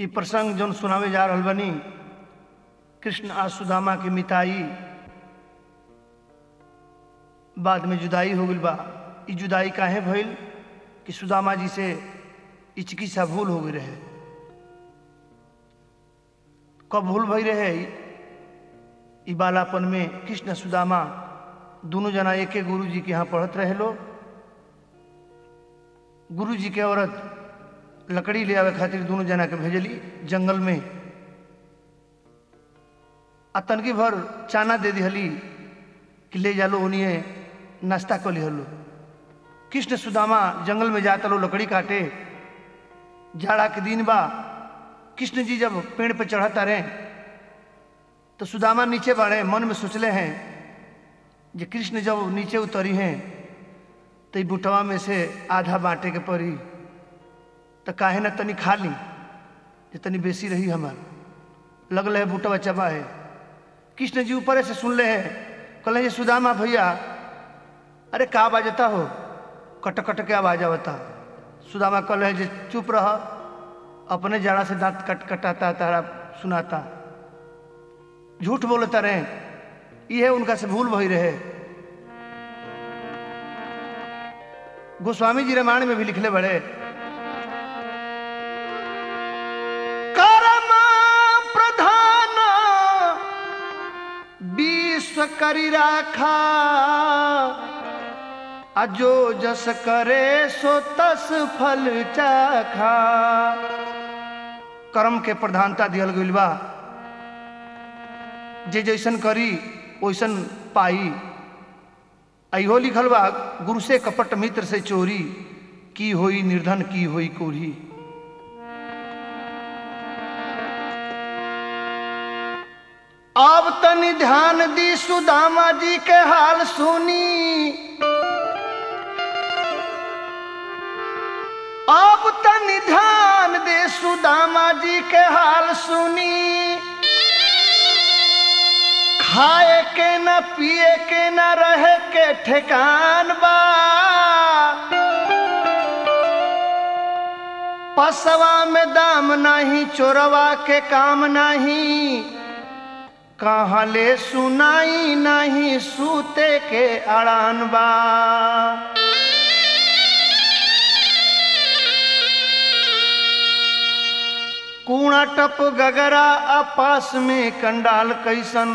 ये प्रसंग जौन सुनावे जा रहल बनी, कृष्ण आ सुदामा के मिताई, बाद में जुदाई हो गई बा। इ जुदाई काहे भइल कि सुदामा जी से इचकिसा भूल हो गई रहे। कब भूल भई रहे? इ बालापन में कृष्ण सुदामा दोनों जना एके गुरु जी के यहाँ पढ़त रहे लो। गुरु जी के औरत लकड़ी ले आवे खातिर दोनों जना के भेजली जंगल में। आतनकी भर चाना दे दिहली कि ले जालो उन्हें नाश्ता कर लिहलो। कृष्ण सुदामा जंगल में जाता लो लकड़ी काटे। जाड़ा के दिन बा, कृष्ण जी जब पेड़ पे चढ़ाता रहे तो सुदामा नीचे बाढ़े। मन में सोचले हैं जे कृष्ण जब नीचे उतरी हैं तो बुटवा में से आधा बांटे के पड़ी, तो काहे न तनी खा ली, ये तनी बेसी रही हमार लगल है बुटवा चबा है। कृष्ण जी ऊपर से सुन ले हैं, कहले ये सुदामा भैया, अरे का बाजता हो, कट कट के आवाज आवता। सुदामा कहले जे चुप रह, अपने जड़ा से दांत कट कटाता तारा सुनाता, झूठ बोलता रहे। यह उनका से भूल भई रहे। गोस्वामी जी रामायण में भी लिखले बड़े, कर्म प्रधान विश्व करी राखा, अजो जस करे सो तस फल चाखा। कर्म के प्रधानता दियल गइल बा, जे जैसन करी वैसन पाई। अहो लिखल बा, गुरु से कपट मित्र से चोरी, की होई निर्धन की होई कोरी। अब तनी ध्यान दी सुदामा जी के हाल सुनी, अब तनी ध्यान दे सुदामा जी के हाल सुनी। खाए के न पिए के न रहे के ठेकान बा, पसवा में दाम नहीं चोरवा के काम नहीं, कहाँ ले सुनाई नहीं सूते के अड़ान बा। कूड़ा टप गगरा आपस में कंडाल कैसन,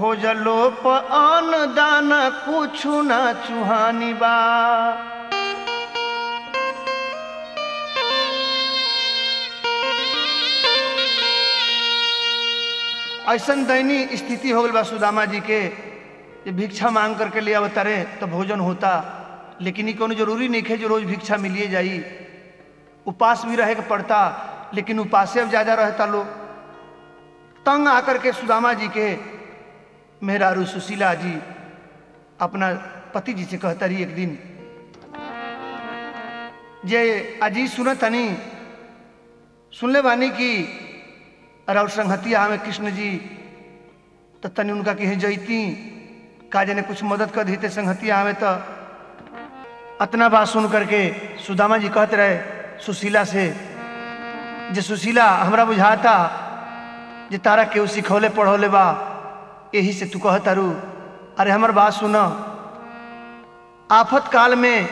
खोजलोप अन्न दान कुछु न चुहानी बा। ऐसन दयनीय स्थिति हो गई बा सुदामा जी के। ये भिक्षा मांग करके लिया बतारे तो भोजन होता, लेकिन ये कोनो जरूरी नहीं है जो रोज भिक्षा मिलिए जाई। उपास भी रहे के पड़ता, लेकिन उपासे अब ज्यादा रहता लो। तंग आकर के सुदामा जी के मेहरारू सुशीला जी अपना पति जी से कहता रही एक दिन, जे अजी सुनतनी, सुनले बानी कि राउर संहतिया में कृष्ण जी, तो तनी उनका कहीं जैती का जने कुछ मदद कर देते संहतिया में। तो अतना बात सुन करके सुदामा जी कहते रहे सुशीला से, जे सुशीला हमरा बुझाता जे तारा केहू सिखौले पढ़ौले बा, यही से तू कहतारू, अरे हमार बात सुना, आफत काल में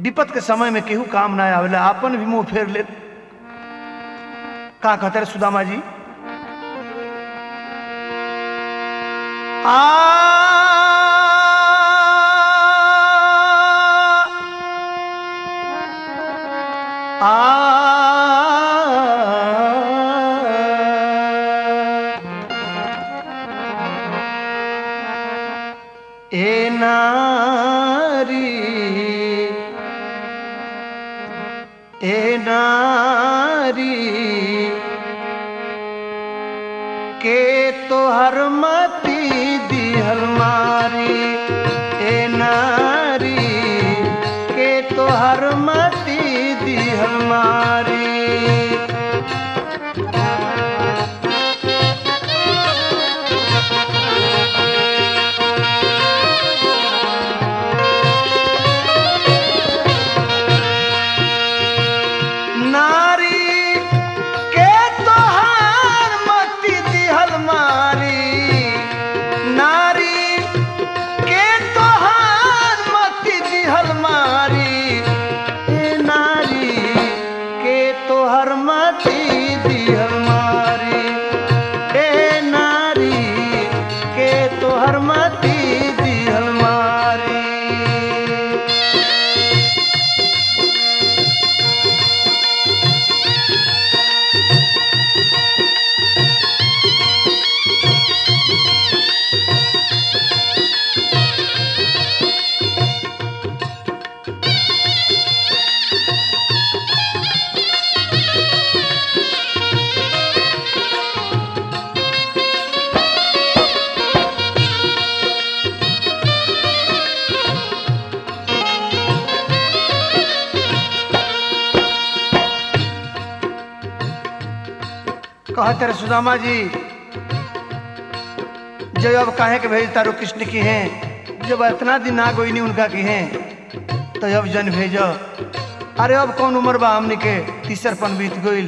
विपत के समय में केहू काम ना आवेला, आपन भी मुंह फेर ले। का कहते सुदामा जी, ए नारी तेरे सुदामा जी जब अब काहे के भेज तारो कृष्ण की हैं, जब इतना दिन ना कोई नहीं उनका की हैं, तो अब जन भेजो। अरे अब कौन उम्र बा हमने के, तीसरपन बीत गई,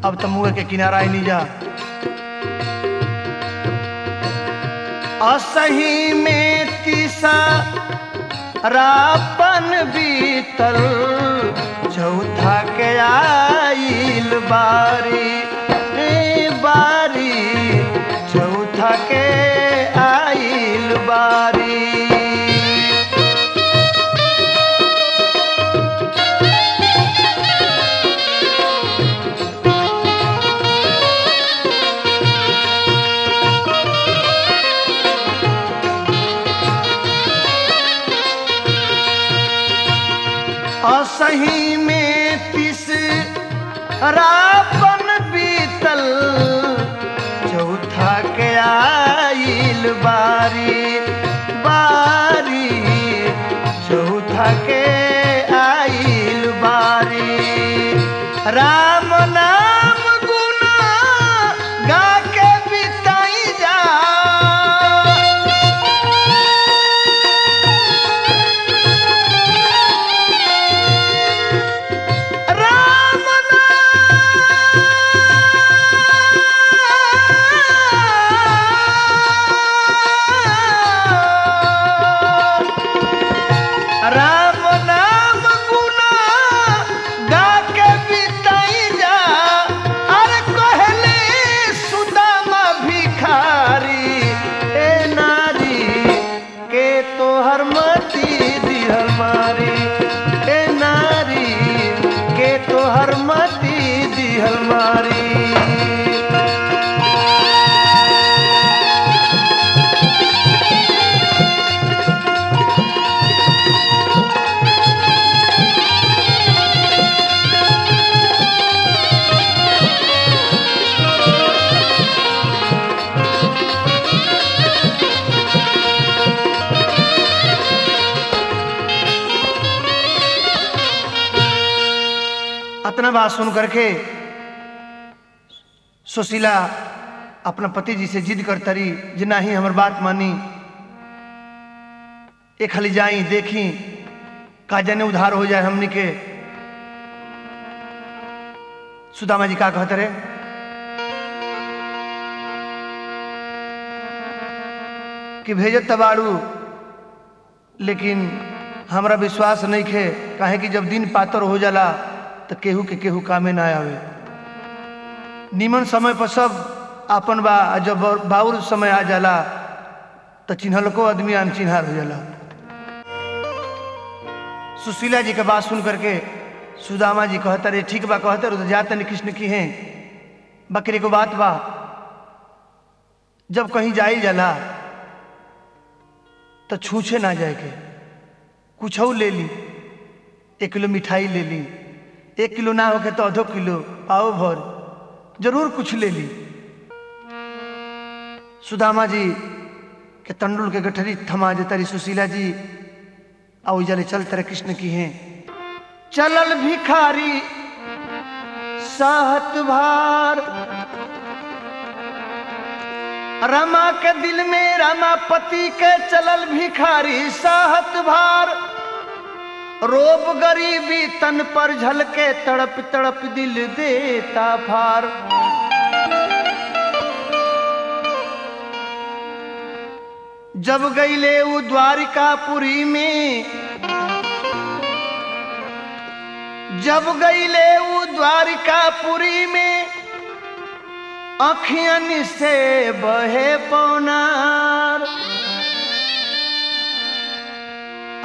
अब तो मुँह के किनारा ही नहीं जा। असही में तीसरापन बीतल चौथा के आइल बारी बारी, चौथा के आइल बारी। असही में तीसरा बारी बारी, चौथा के आइल बारी। राम नाम गुना गा के बिताई जा, बात सुन करके सुशीला अपना पति जी से जिद करता रही जे नहीं हमार बात मानी। एक हली जाई देखी का जने उधार हो जाए हमनी के। सुदामा जी का कहते रहे, कि भेजत तबाड़ू लेकिन हमरा विश्वास नहीं खे, काहे कि जब दिन पातर हो जाला तो केहू के केहू कामे ना आवे। निमन समय पर सब आपन बा, जब बाउर समय आ जाला तो चिन्हल को आदमी अनचिन्हार हो जाला। सुशीला जी के बात सुन करके सुदामा जी कहता रहे, ठीक बा कहते रहे तो जाते नहीं कृष्ण की हैं। बकरे को बात बा, जब कहीं जाई जाला तो छूछे ना जाए के, कुछ ले ली, 1 किलो मिठाई ले ली, 1 किलो ना होके तो 2 किलो पाव भर जरूर कुछ ले ली। सुदामा जी के तंडुल के गठरी थमा देता रही सुशीला जी, आओ जले चलते रहे कृष्ण की हैं। चलल भिखारी साहत भार, रमा के दिल में रमा पति के। चलल भिखारी साहत भार, रोब गरीबी तन पर झलके, तड़प तड़प दिल देता फार। जब गईले उ द्वारिकापुरी में, जब गईले उ द्वारिकापुरी में, अखियन से बहे पौनार।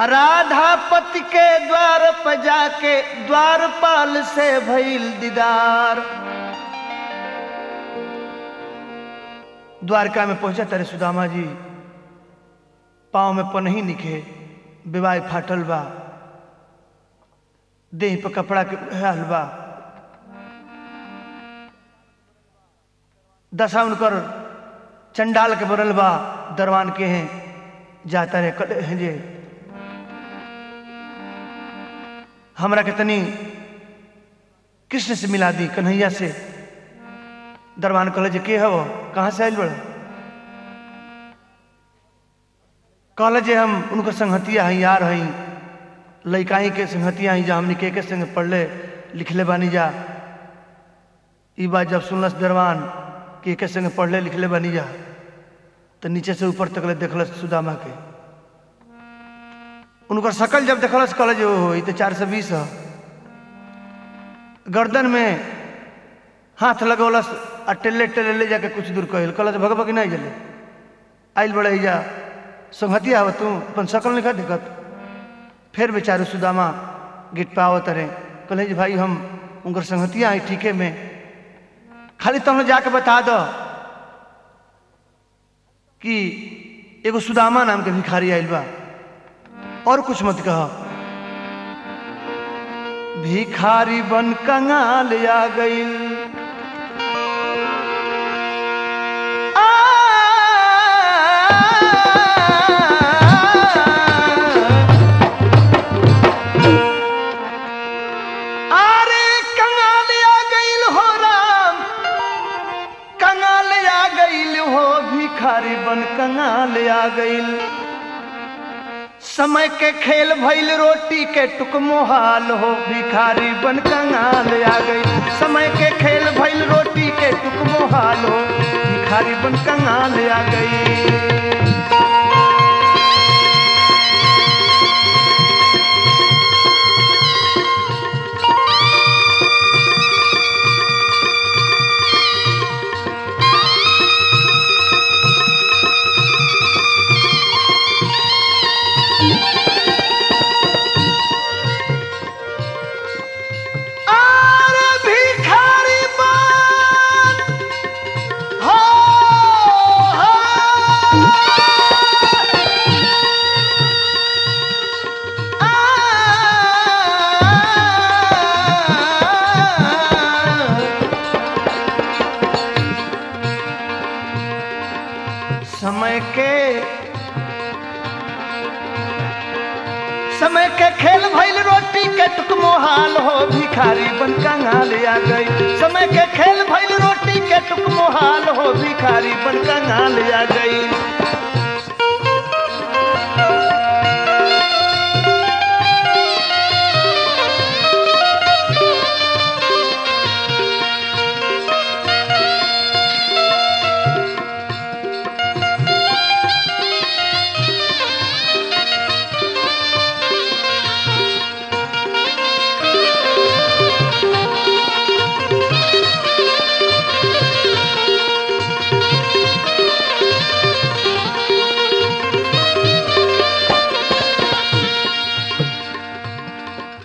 राधापति के द्वार पर जाके द्वारपाल से भइल दीदार। द्वारका में पहुंचा तारे सुदामा जी, पाँव में पनही निखे, बिवाई फाटल बा, देह पर कपड़ा के उड़ाल बा, दशा उनकर चंडाल के बरल बा, दरवान के हैं, जाता रहे कड़े हैं जे हमरा के तनी कृष्ण से मिला दी, कन्हैया से। दरबान कहल जे के है वो, कहाँ से आयल बड़? कहल जे हम उनकर संगतिया है, यार है, लड़काई के संगतिया है, जा हमने के संग पढ़ले लिखले बानी जा। ई बात जब सुनलस दरबान के संग पढ़ले लिखले बानी जा, तो नीचे से ऊपर तकले देखलस सुदामा के। उनकर शकल जब देखलस कहल जे ओहो ई तो 420 है। गर्दन में हाथ लगौलस आ टेले टेले ले जाके कुछ दूर कहल, कहल भगवा कि नहीं जले आइल बड़े जा संगतिया हो तू, अपन शकल नहीं दिखत। फिर बेचारे सुदामा गेट पर आवत रहे, कहले जी भाई हम उनकर संगतिया है ठीके में, खाली तुम जाके बता दो कि एगो सुदामा नाम के भिखारी आइल बा, और कुछ मत कहो। भिखारी बन कंगाल आ गइल, अरे कंगाल आ गइल हो राम, कंगाल आ गइल हो, भिखारी बन कंगाल आ गइल। समय के खेल भइल, रोटी के टुक मोहाल हो, भिखारी बन कंगाल आ गई। समय के खेल भइल, रोटी के टुक मोहाल हो, भिखारी बन कंगाल आ गई। समय के खेल भइल, रोटी के टुक मोहाल हो, भिखारी बन कंगाल आ गई। समय के खेल भइल, रोटी के टुक मोहाल हो, भिखारी बन कंगाल आ गई।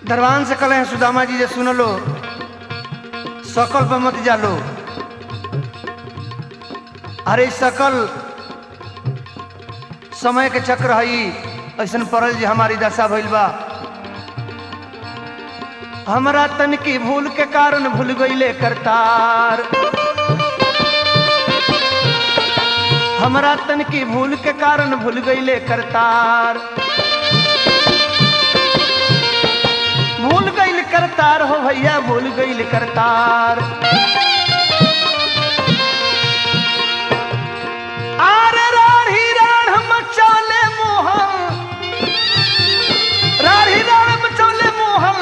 दरबान से कहे हैं सुदामा जी जे सुन लो, सकल पर मत जा लो। अरे सकल समय के चक्र है ऐसा पड़ल जे हमारी दशा भइल बा, हमारा तन की भूल के कारण भूल गईले करतार। हमारा तन की भूल के कारण भूल गईले करतार, भूल गईल करतार हो भैया, भूल गईल करतार। आरे राढ़ी राढ़ मचाले मोहम, राढ़ी राढ़ मचाले मोहम,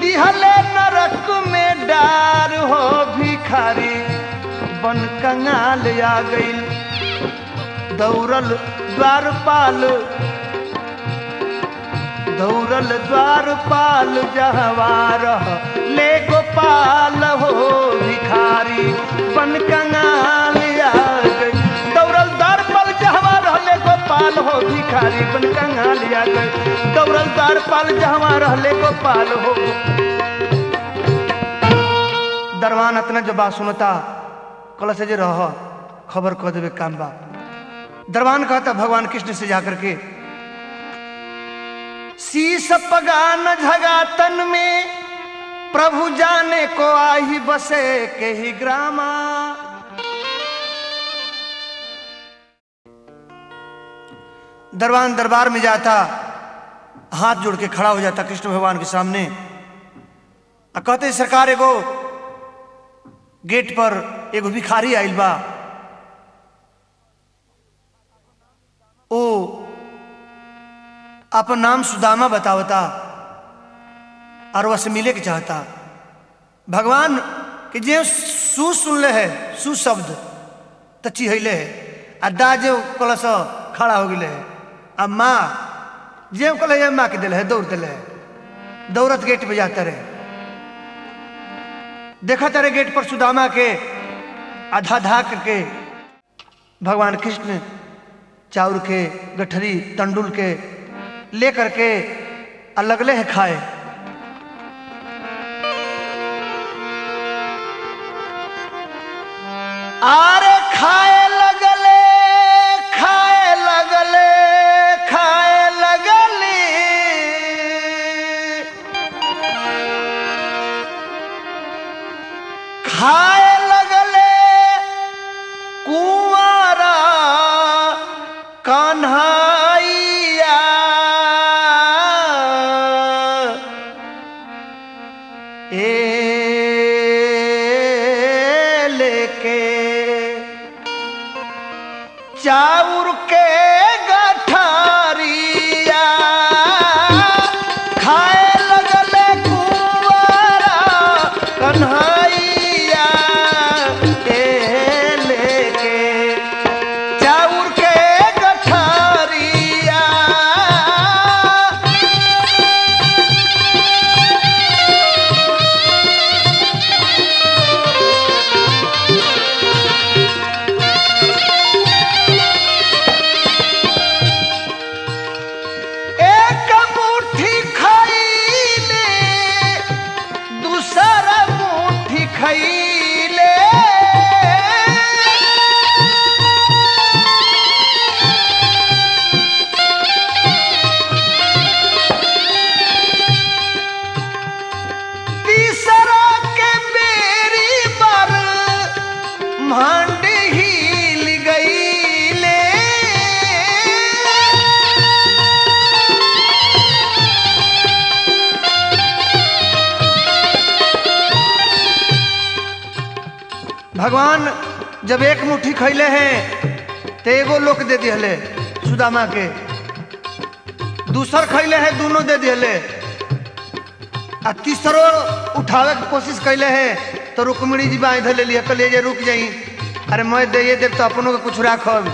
दिहले नरक में डार हो, भिखारी बन कंगाल आ गईल। दौड़ल द्वारपाल, दौड़ल द्वारपाल, जहवार ले गोपाल हो, भिखारी बन कंगाल आ गई। दौड़ल द्वारपाल, जहवार ले गोपाल। पाल हो भिखारी बन कंगालिया गए दौरलदार पाल जहाँ रहले को पाल हो। दरवान अतना जो बात सुनता कल से जे रह खबर कह देवे काम बा। दरवान कहता भगवान कृष्ण से जाकर के शीश पगान झगातन में प्रभु जाने को आही बसे के ही ग्रामा। दरबान दरबार में जाता हाथ जोड़ के खड़ा हो जाता कृष्ण भगवान के सामने और कहते सरकार एगो गेट पर एगो भिखारी आइल बा, ओ अपन नाम सुदामा बतावता और वह से मिले के चाहता। भगवान कि जे सु सुनले है सुशब्द त चिहले है आ दा जे कलस खड़ा हो गए है आ माँ जे कल है माँ के दिल है दौड़ दिल है। दौड़त गेट पे जाता रहे, देखा तारे गेट पर सुदामा के आधा धा करके भगवान कृष्ण चाउर के गठरी तंडुल के ले करके अलगले है खाए। आरे खाए लगले खाए लगले खाए लगले खाए लगले कुंवारा कान्हाइया ए लेके चाउर के गठारिया खाए लगले कुंवारा कन्हैया ए लेके चाउर के गठारिया। एक मुट्ठी खइले दूसरा मुट्ठी खइले तीसरा के बेरी पर मांड हिल गइले। भगवान जब एक मुट्ठी खैले हैं तो एगो लोक दे दिले सुदामा के, दूसर खैले हैं दोनों दे दिले आ तीसरो उठावे के कोशिश कैले है तो रुक्मिणी जी बांध ले लिया कले जे रुक जाई अरे मैं दे ये देव तो अपनों के कुछ राखब।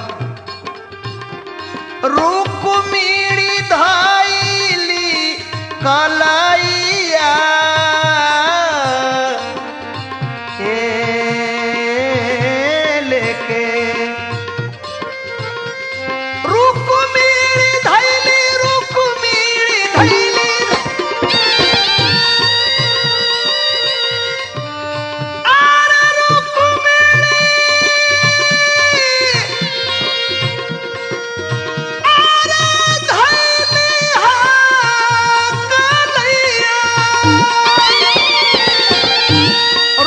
रुक्मिणी धाइली कलाइया ए लेके रुक्मिणी धैली रुक्मिणी धैली आर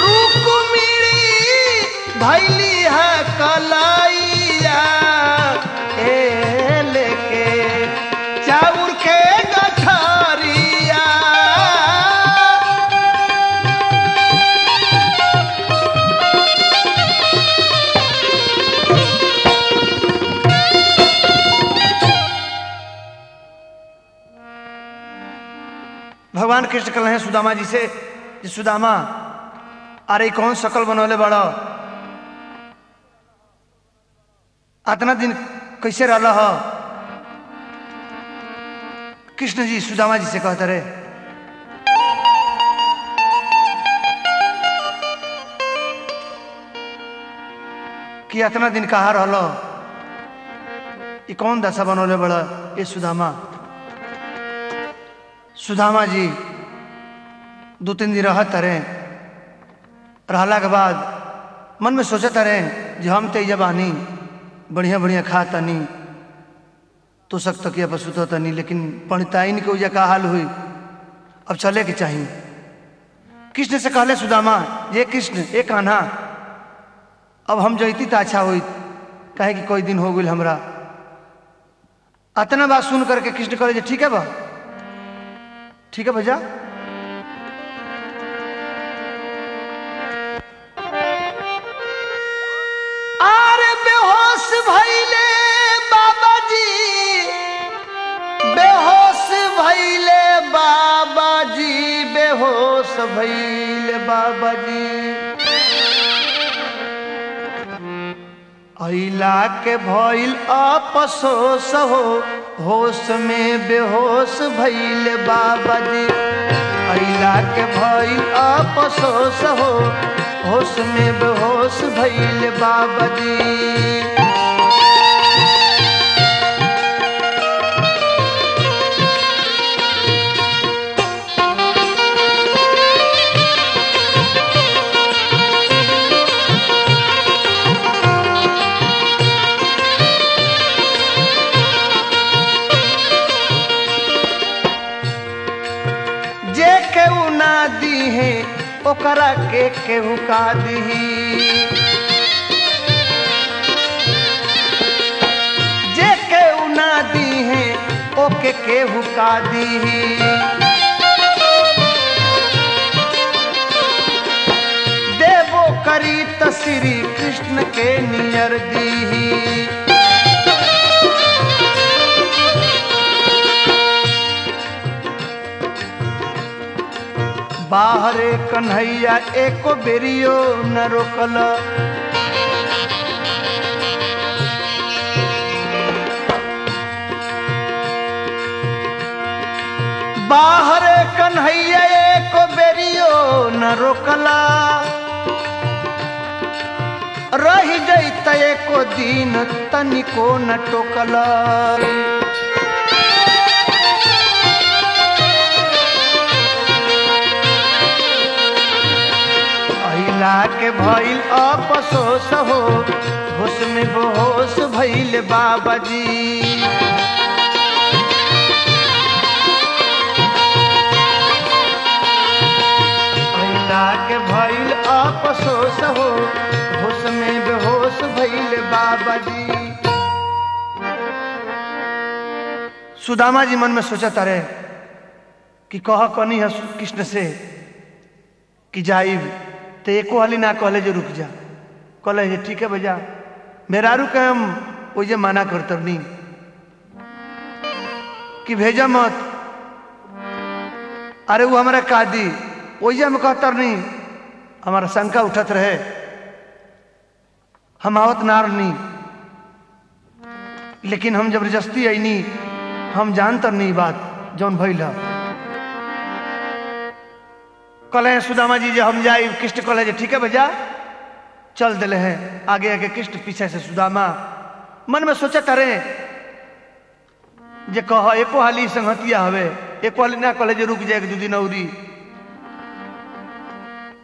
रुक्मिणी भैली है कलाइया ए लेके चाउर के गठरिया। भगवान कृष्ण कल हैं सुदामा जी से सुदामा अरे कौन शकल बनौले बड़ा इतना दिन कैसे रहा हो। कृष्ण जी सुदामा जी से कहता रहे कि इतना दिन कहाँ रहा ये कौन दशा बनौले बड़ा? ये सुदामा। सुदामा जी दो तीन दिन रहत रहे, रहला के बाद मन में सोचत रहे जो हम ते जबानी बढ़िया बढ़िया खा तनी तो सक तकिया पर सुत तनी, लेकिन पढ़ताइन के उजा का हाल हुई, अब चले के चाहिए। कृष्ण से कहले सुदामा, ये कृष्ण ये कान्हा, अब हम जैती तो अच्छा हुई, कहे कि कोई दिन हो गई हमरा। इतना बात सुन करके कृष्ण कहले ठीक है बा, ठीक है भैया। अरे बेहोश भइले बाबा जी, बेहोश भइले बाबा जी, बेहोश भइले बाबा जी। अइला के भइल अफसोस हो, होश में बेहोश भइले बाबा जी। अइला के भइल अफसोस हो, होश में बेहोश भइले बाबा जी। ओकरा के केहू का दिही, जे केहू ना दी है ओके केहू का दिही। देवो करी त श्री कृष्ण के नियर दीही, बाहरे कन्हैया एको बेरियो न रोकल। बाहरे कन्हैया एको बेरियो न रोकल, रह जैत एको दिन तनिको न टोकल। के भइल अफसोस हो, होश में बेहोश भइल बाबा जी। अइला के भइल अफसोस हो, होश में बेहोश भइल बाबा जी। सुदामा जी मन में सोचत रहे कि कह कनी है कृष्ण से कि जाइब, तो एको हाली ना कहले जो रुक जा, कहले जे ठीक है भैया, मेरा रुक हम ओजे माना करतब नहीं कि भेजा मत। अरे वो हमारा कादी ओजे हम कहतर नहीं, हमारा शंका उठत रहे, हम आवत नार नहीं, लेकिन हम जबरदस्ती आई नहीं, हम जानतर नहीं बात जौन भइल। कहले सुदामा जी जे हम जाए, कृष्ण कहले जे ठीक है भैया, चल दिले हैं। आगे आगे कृष्ण, पीछे से सुदामा। मन में सोचत रहे जे कह एको हाली संगतिया हवे, एको हाली ना कहले जे रुक जाए एक दू दिन औरी,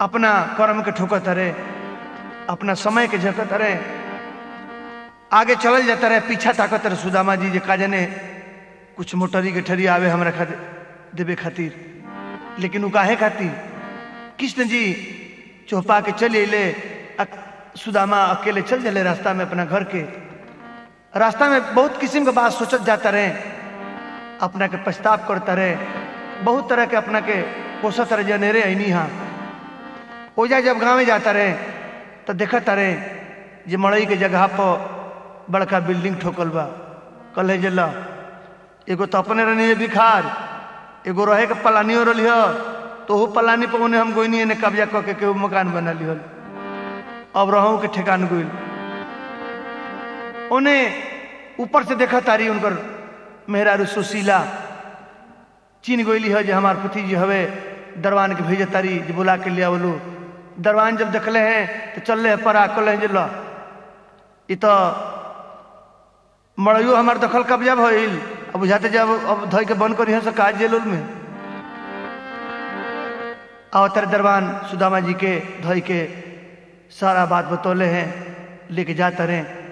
अपना कर्म के ठोकत रहे, अपना समय के झकत रहे, आगे चलल जाता रहे, पीछा ताकत रहे सुदामा जी जे का जाने कुछ मोटरी के ठरी आवे हमरा खातिर देवे खातिर, लेकिन वो काहे खातिर। कृष्ण जी चौपा के चले अले, सुदामा अकेले चल जले रास्ता में अपना घर के। रास्ता में बहुत किस्म के बात सोचत जाता रहे, अपना के पछताव करता रहे, बहुत तरह के अपना के कोसत रहे जनेरे अनी हाँ। ओजा जब गाँव जाता रहे तो देखत रहे जे मड़ई के जगह पर बड़का बिल्डिंग ठोकल बा। कल जला एगो तो अपने रहने बिखार, एगो रहे के पलानियों रही हो, तो वो पलानी पर उन्हें हम गोइनी ने कब्जा करके के मकान बना लिहल, अब रहूं के ठेकान गोइल। उन्हें ऊपर से देखा तारी उनकर मेहरारू सुशीला चीन गोइली हो, जो हमार पति जी हवे, दरवान के भेजे तारी जो बुला के लिया बोलो। दरवान जब देखले हैं तो चल रहे पर आकल है, जो लो इत मड़ैयो हमार दखल कब्जा भइल। अब बुझाते जब अब धोई के बंद करी सब काज जेल में। अवतार दरबान सुदामा जी के धोई के सारा बात बतौले हैं, लेके जाते रहे।